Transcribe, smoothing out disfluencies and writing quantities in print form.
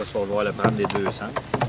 va se falloir le prendre des deux sens.